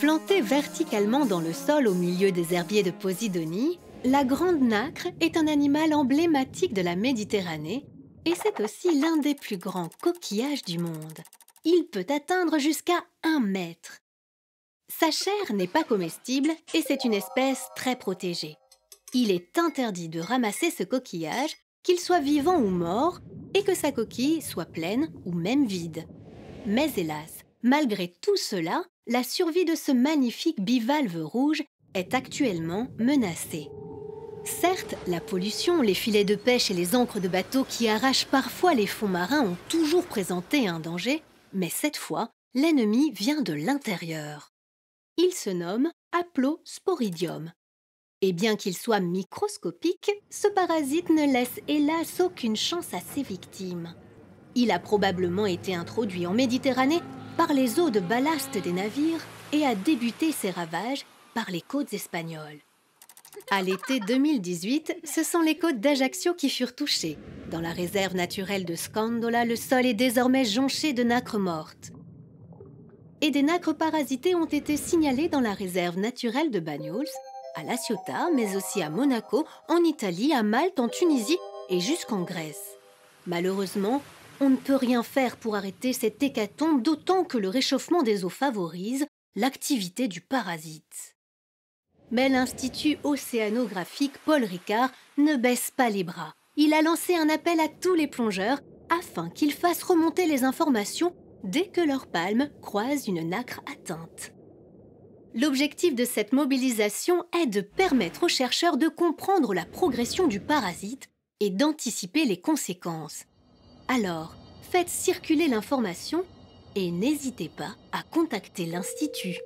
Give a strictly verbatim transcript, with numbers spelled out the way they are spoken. Plantée verticalement dans le sol au milieu des herbiers de Posidonie, la grande nacre est un animal emblématique de la Méditerranée et c'est aussi l'un des plus grands coquillages du monde. Il peut atteindre jusqu'à un mètre. Sa chair n'est pas comestible et c'est une espèce très protégée. Il est interdit de ramasser ce coquillage, qu'il soit vivant ou mort, et que sa coquille soit pleine ou même vide. Mais hélas, malgré tout cela, la survie de ce magnifique bivalve rouge est actuellement menacée. Certes, la pollution, les filets de pêche et les ancres de bateaux qui arrachent parfois les fonds marins ont toujours présenté un danger, mais cette fois, l'ennemi vient de l'intérieur. Il se nomme Aplosporidium. Et bien qu'il soit microscopique, ce parasite ne laisse hélas aucune chance à ses victimes. Il a probablement été introduit en Méditerranée par les eaux de ballast des navires et a débuté ses ravages par les côtes espagnoles. À l'été deux mille dix-huit, ce sont les côtes d'Ajaccio qui furent touchées. Dans la réserve naturelle de Scandola, le sol est désormais jonché de nacres mortes. Et des nacres parasitées ont été signalées dans la réserve naturelle de Bagnols, à La Ciota, mais aussi à Monaco, en Italie, à Malte, en Tunisie et jusqu'en Grèce. Malheureusement, on ne peut rien faire pour arrêter cette hécatombe, d'autant que le réchauffement des eaux favorise l'activité du parasite. Mais l'Institut océanographique Paul Ricard ne baisse pas les bras. Il a lancé un appel à tous les plongeurs afin qu'ils fassent remonter les informations dès que leur palme croise une nacre atteinte. L'objectif de cette mobilisation est de permettre aux chercheurs de comprendre la progression du parasite et d'anticiper les conséquences. Alors, faites circuler l'information et n'hésitez pas à contacter l'Institut.